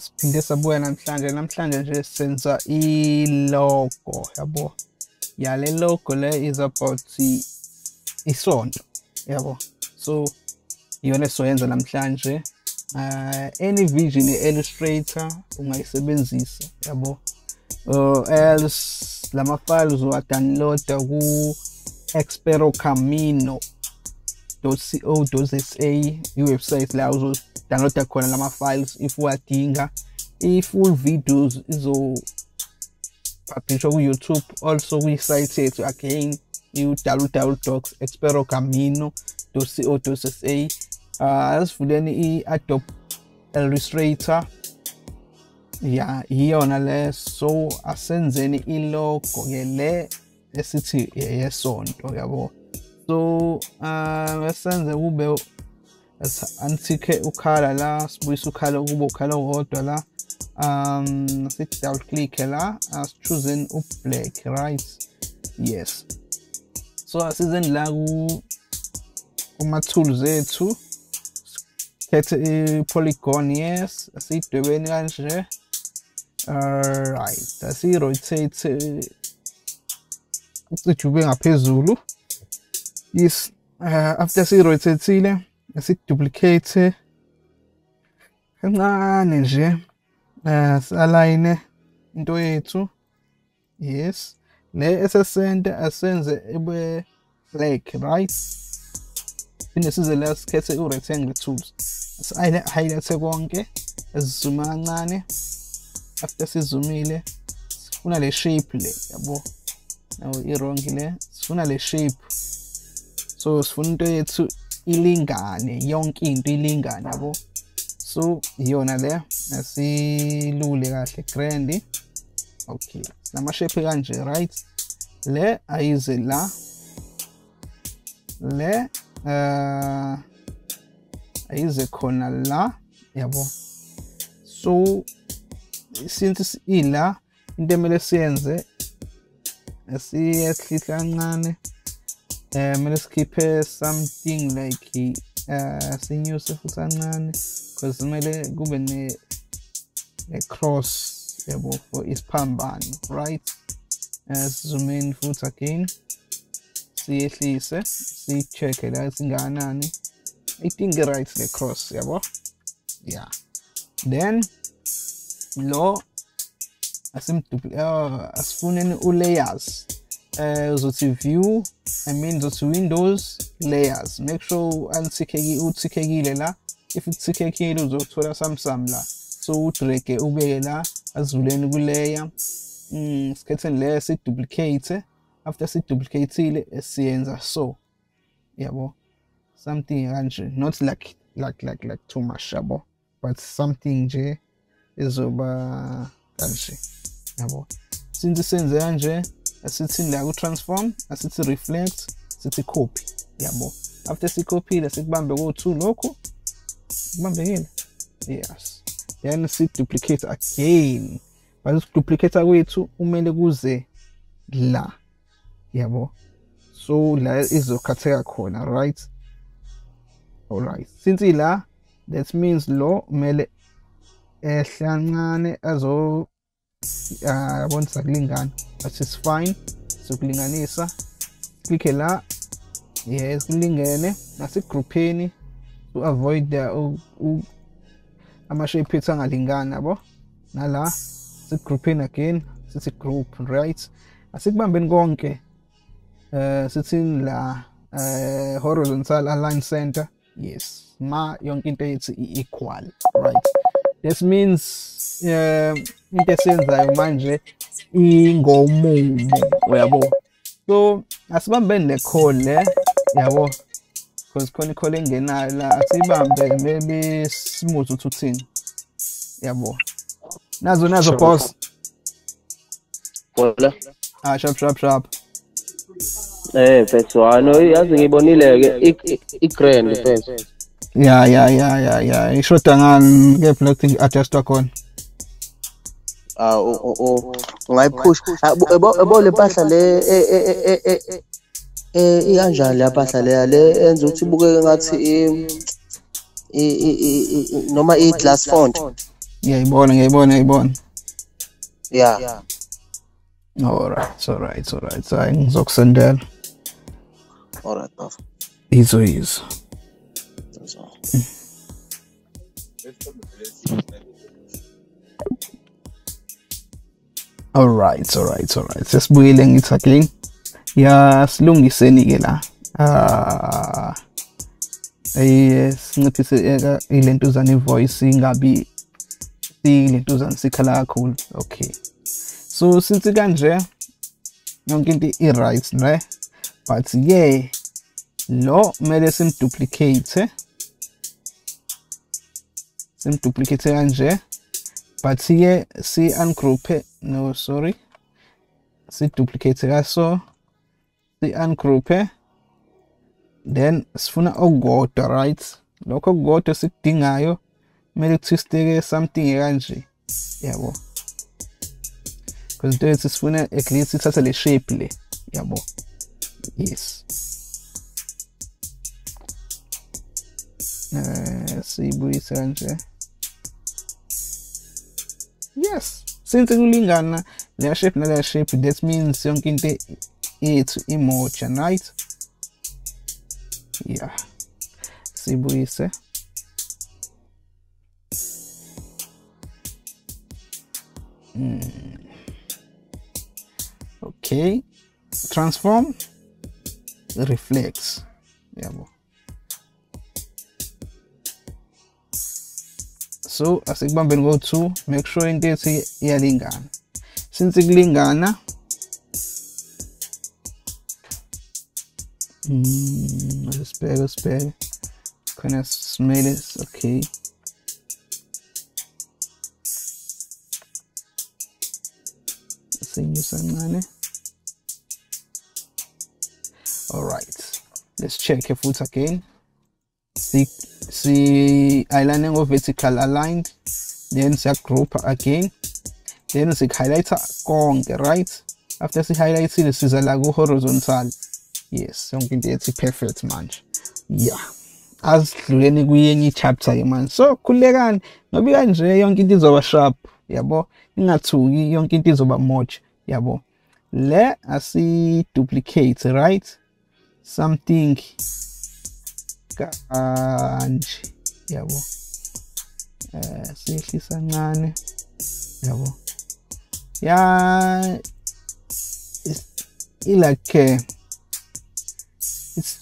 siphinde sabuya namhlanje. Namhlanje nje senza ilogo yabo. Yale logo le is about isonto yabo. So iyona soyenza namhlanje. Any vision illustrator ungayisebenzisa yabo. Else lama files uzowadownload ku Espere Camino .co.za iwebsite la uzodownloada khona lama files if wadinga i-full videos izopublishwa ku-YouTube also kwi-site yethu again www.esperecamino.co.za. Asivuleni i-Adobe Illustrator ya iyona le, so asenzeni ilogo ke le esithi yesonto yabo. So asenze kube antique ukhala la sibuyisa ukhala kube ukhala wodwa la sithi double click la as choosing u black, right? Yes, so asizeni la ku uma tools ethu kethe polygon, yes asidwebeni kanje. Alright, asirotate ukujube ngaphezulu. Yes, after sirotate asiduplicate kancane nje align into yethu. Yes, le esesente asenze ibe black, right? This is the last case of rectangle tools. As I highlight konke zoom kancane, after sizumile sifuna le shape le yabo. Now irongi le sifuna le shape, so sifuna into yethu ilingane, yonke into ilingane yabo. So iyona le asilule kahle grandi. Okay, nama shape kanje, right? Le ayize la le ayize khona la yabo. So since ila into mele siyenze asiyekli kancane mele sikhiphe something like sinyuse futhi kancane because mele kube ne cross yabo for isiphambano, right? Zoom in futhi again siyehlise si-check la singanani I think right the cross yabo. Yeah, then lo asifuneni u-layers uzothi view uzothi windows layers, make sure uthikekile la. If uthikekile uzothola samsam la, so udrage ubeke la azivuleni ku-layer. Sikhetheni layer siduplicate, after siduplicate-ile esiyenza so yabo something kanje, not like too much yabo, but something nje izoba kanje yabo. Since senze kanje asithi la ku transform asithi reflect sithi copy yabo. After si copy la sikubambe ko2 lokho kubambe yini. Yes, then si duplicate again, but duplicate kwethu umele kuze la yabo, so la izokhatheka khona, right? Alright, since la that means lo mele ehlancane azo bonisa kulingana, that is fine. So kulinganisa click la, yes kulingene nasi groupeni to avoid the amashape ethu angalingani yabo nala sigroupeni again sithi group, right? Asikubambeni konke sithi la horizontal align center. Yes, ma yonke into yethu equal, right? This means into esenzayo manje ingomumo yabo. So asibambe le call le yabo because khona call engenayo la asibambe maybe smooth uthini yabo. Nazo pause hola sharp first one yazi ngibonile ke i-grand first. Yeah ishoda ngani ke black thing adjusta khona ngai push ebo le phahla le ikanjani la phahla le enza ukuthi ibukeke ngathi noma i-glass font Yeah, I born. Yeah. Alright. So I'm Zoxen there. Alright, love. He's. Alright. Just boiling it's a clean. Yeah, slung is any gila. Yes, ngapisa ilento zani voice ngabi ilento zani sikhala kakhulu. Okay. So since kanje yonke into I right, ne? But yeah, lo mele simduplicate. Simduplicate kanje. But here, see ungroup. No, sorry. See duplicate so see ungroup. Then sfuna ogoda, right? Loko goto sidingayo mele twisteke something kanje. Yabo. Because this sfuna at least ithatha le shape le. Yabo. Yes. Siyibuyisa kanje. Yes, since kulingana le shape na le shape, that means yonke into ethu imoja, right? Yeah, siyibuyise. Okay, transform, reflex. Yabo. So as I go to make sure in this here lingana. Since it lingana, spare. Can I smell it? Okay. All right. Let's check your foot again. See aligning of vertical aligned, then see group again, then see highlighter on the right. After see highlight, see this is a lago horizontal. Yes, something that's perfect, man. Yeah, as learning we any chapter, man. So kulegan no be anje young kids over sharp, yabo. Not too young kids over much, yabo. Let us see duplicate, right? Something. Kanje yabo sehlisa ngane yabo yeah it's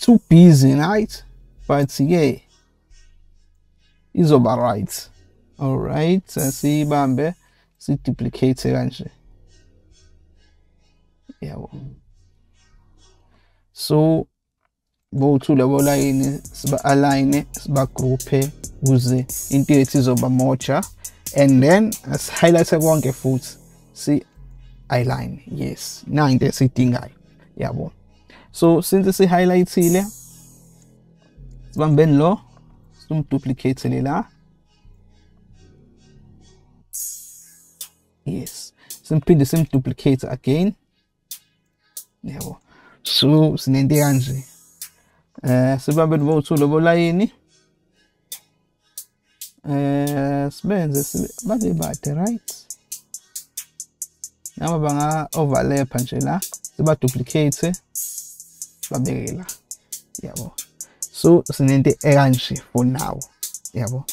too busy, right? But yeah, it's over, right? All right, siyibambe si duplicate kanje yabo. So go to the line, align, group, use integrities of a mocha, and then as highlighted one get foot, see align. Yes, now in the sitting eye. Yeah, well. So since the highlights here, one ben low, some duplicate la. Yes, simply the same duplicate again. Yeah, well. So since the angle. Sibambe nivothulo bolayini sibenze babe bade, right? Nama banga overlap nje la siba duplicate babeke la. Yabo, so sinento ekanje for now. Yabo,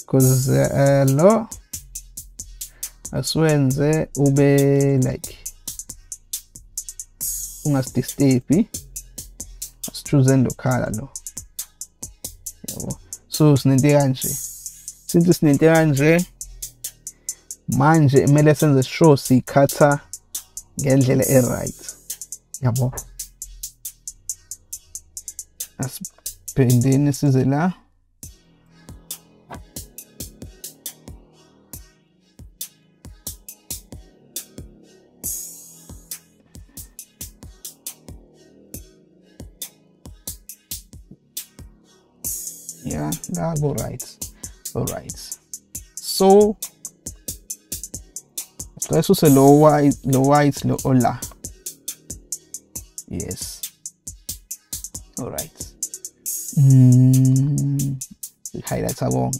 because lo aswenze ube like ungasdistabi. Choosing the color, no. So since it's manje mele senze show si kata ngendlela e right. Yabo. As pendeni size la. Yeah, that's all right. So let's use a low white, ola. Yes, all right. Highlights are wrong.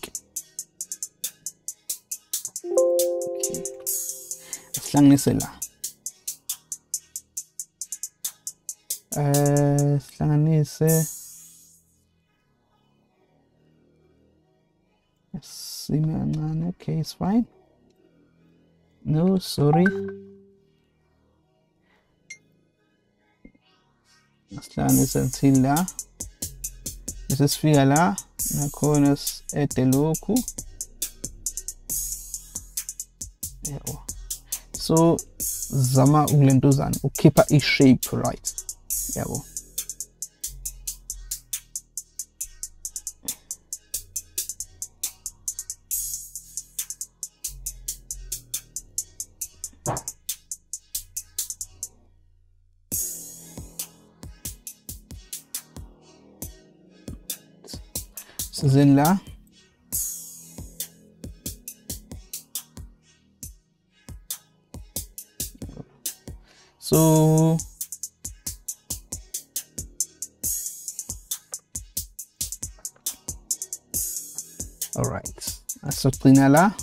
Okay. Slang ni sila. Sihlanganise simancane. Okay, it's fine. No, sorry. Sihlanganise sila. This is fiala. Nakonas eteloku. So zama uglento zan. Ukipa is shape right. Yeah, well. So then la so alright, so trinala,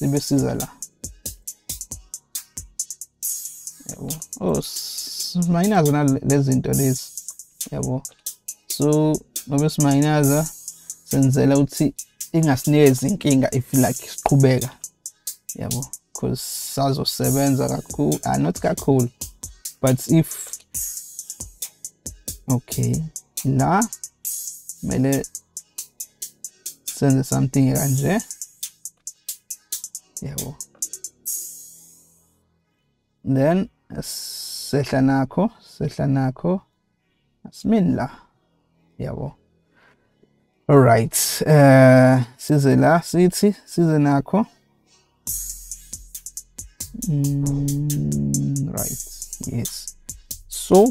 the best is ala. Oh, minus are less into this. So, obvious minus are since allowed see in as near as in king if you like Kubega. Because size of sevens are cool, are not cool. But if okay, la mele. Send something around there. Yeah, well. Then setlanako asminla. Yeah, well. All right. Sizela siti sizenako. Right. Yes. So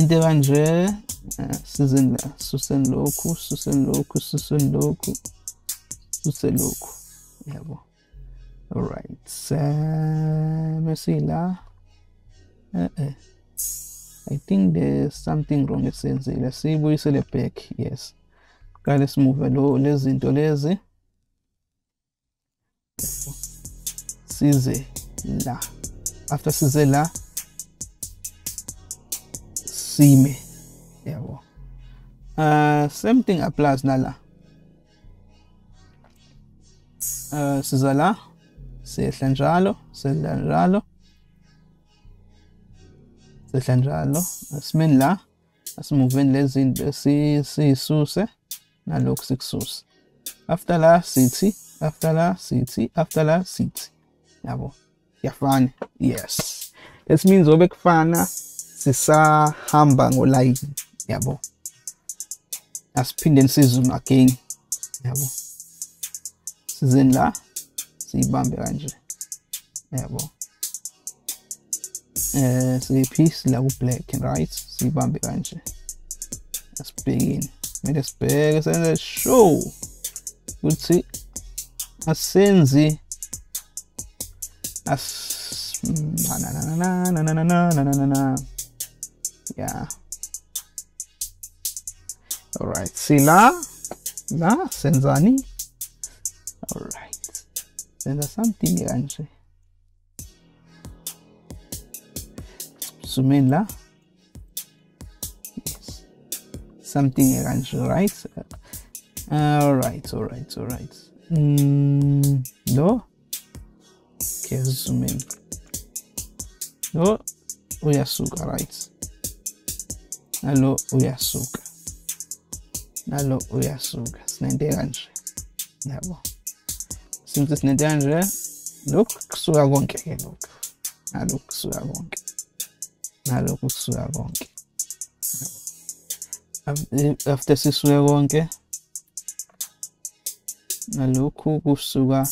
in the range. Susan loku, Susan loku, Susan loku, Susan loku. Yeah, well. All right. Mesila. I think there's something wrong with Sensei. Let's see. We see the pack. Yes. Okay, let's move a little. Let's into lazy. Sizela. After Sizela, Sime. Yeah, well. Same thing applies nala. Sizala, Sehlanjalo, Asminla, Asmovin les in the si source, Nalok six source. After la, Siti, after la, Siti, after la, Siti. Yeah, well. Yafan, yes. This means Obek Fana, Sisa, Hambang, or like. Yabo. As pendant season again. Yabo. Season la. See Bambi Range. Yabo. See piece la black and right. See Bambi Range. Let's begin. Made a space and a show. Good see. As sensi. As. Na na na. Yeah. Alright, see la, senzani. Alright, then there's something here, Andre. Sumen la. Yes, something here, Andre, right? Alright. Do. Okay, sumen. Do, uyasuka, right? Hello, uyasuka. Nalo uyasuka sinendeanje yabo simple sinendeanje lokhu kusuka konke ke lokhu nalo kusuka konke after sisuka konke nalokhu kusuka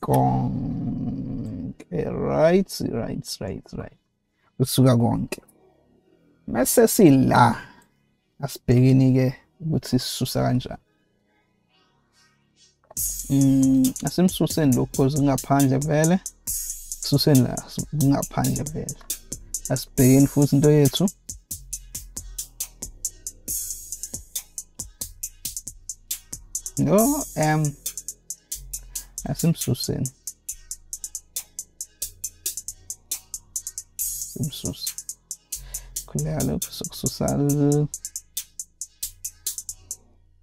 konke right kusuka konke mase sila asibhekeni ke ukuthi sisusa kanjani asimsuseni lokho because ngaphandle vele suseni la ngaphandle vele asibhekeni futhi into yethu no That seems so sane.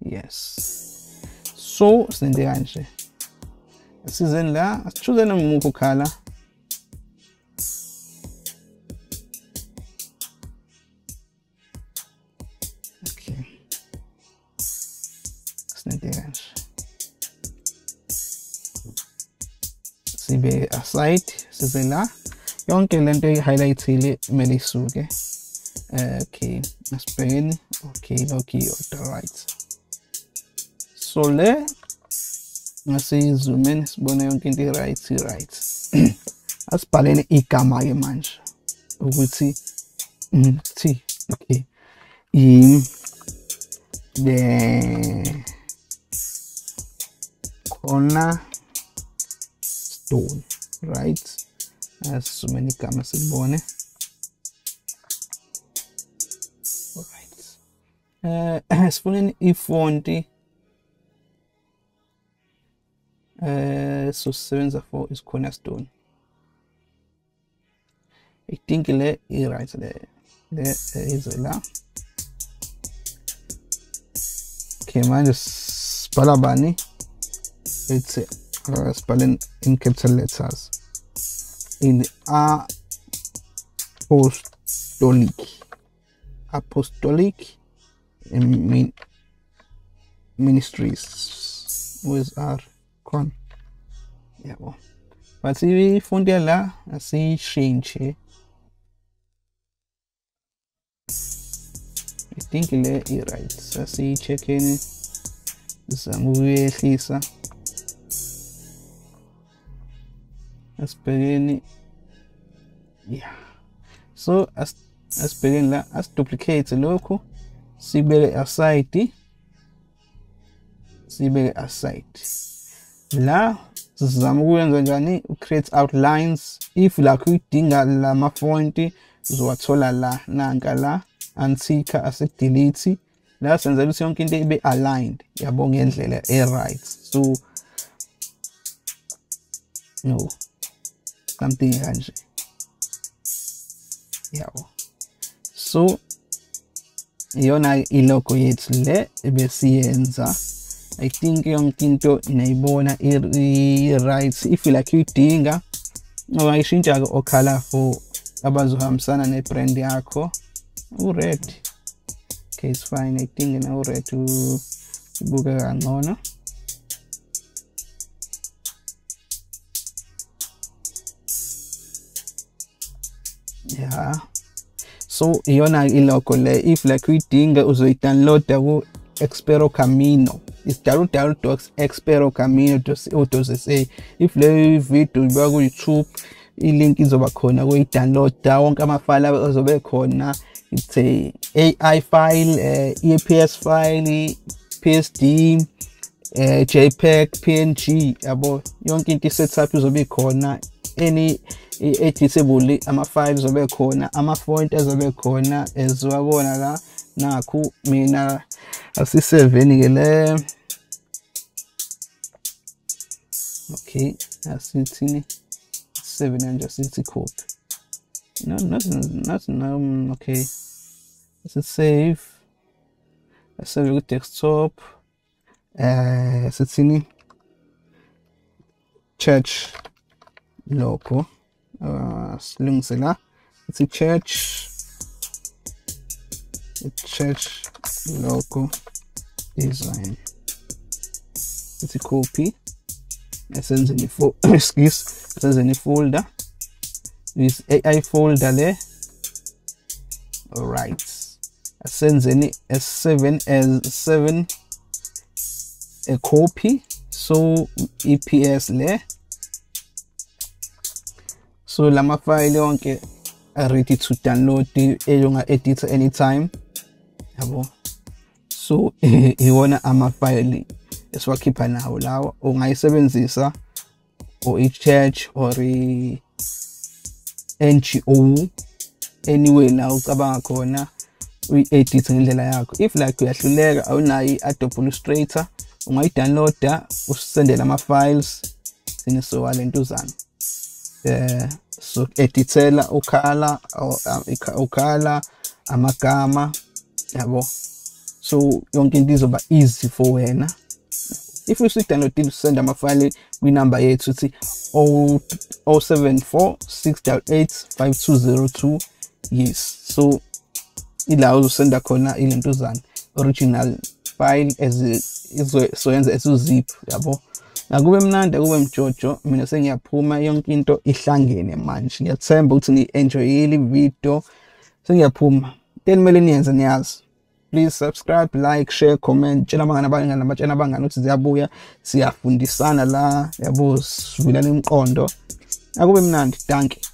Yes. So slenderante. Esse zen lá, as coisas não muito cala. Okay. Slenderante. Se bem aside, se zen lá. Eu não quero lembrar highlights ele mereço, okay? Okay, as pen, okay, alright. So le, nós zoomemos bone on quente right. As palene e camai manch. O guti, okay. E de corner stone, right? As so many camas in bone. Spooning E40 so 7 4 is cornerstone. I think le e right there is la. Okay, man just spalabani. It's spelling in capital letters in apostolic. Ministries with our con, yeah. Well, but see, Fondiala, I see change. I think it is right. I see checking some movie, Lisa. Aspirin, yeah. So, as duplicate local. Sibele aside. La zamuwe nzangani create outlines if la kuitinga la mafonti zwathola la nanga la antika asedelete la senzalusi yonke into ibe aligned yabo ngendlela e right. So no something kanje yabo. So Iona iloko yetle ebesienza. I think yonkinto inaibona right if like you tinga no ayishintsha okhala for abazohambisana ne brand yakho u red. Okay, it's fine. I think na u red u buka ngona. Yeah. So iona iloko le if like we think uzoidownload the Espere Camino. It's download Espere Camino to say if le video bago YouTube I link izoba khona we download wonke amafile azobe khona. It's a AI file, EPS file, PSD, JPEG, PNG yabo yonke into setup izobe khona. Any editable ama-files obe khona, ama-font ezobe khona ezwabona la nakhu mina asi7 ke le. Okay, asithini 7 and just it's code. No, nothing. Okay, let's save. Let's save the desktop. Asithini church loco. Slungsela. It's a church. The church logo design. It's a copy. It sends in the excuse. It sends in the folder. This AI folder there. Alright. It sends in S7 a copy. So EPS there. So lama file onke are ready to download the edit anytime. So you wanna ama file is what keep an hour now or my 7 zisa or a church or a NGO anyway now kabanga corner we edit in the layout. If like we actually leg on a administrator, we download that or send the lama files sinusual induzan. So etitsela ukala ukala amagama yabo. So yonke into izoba easy for wena. If we sit and to send a file, we number 8 to see 074685202. Yes, so it allows send a corner in an original file as it so ends as a zip. Yabo. Nagubemna, the woman Jojo, Minasenia Puma, young into Islangene Manch, your time boots in the enjoy video. Senia Puma, 10 million and years. Please subscribe, like, share, comment. Chena banga notice the abuya. Siya fundisana la. Yabo, swilani mkondo. Nagubemna, thank you.